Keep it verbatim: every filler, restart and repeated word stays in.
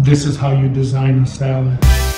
This is how you design a salad.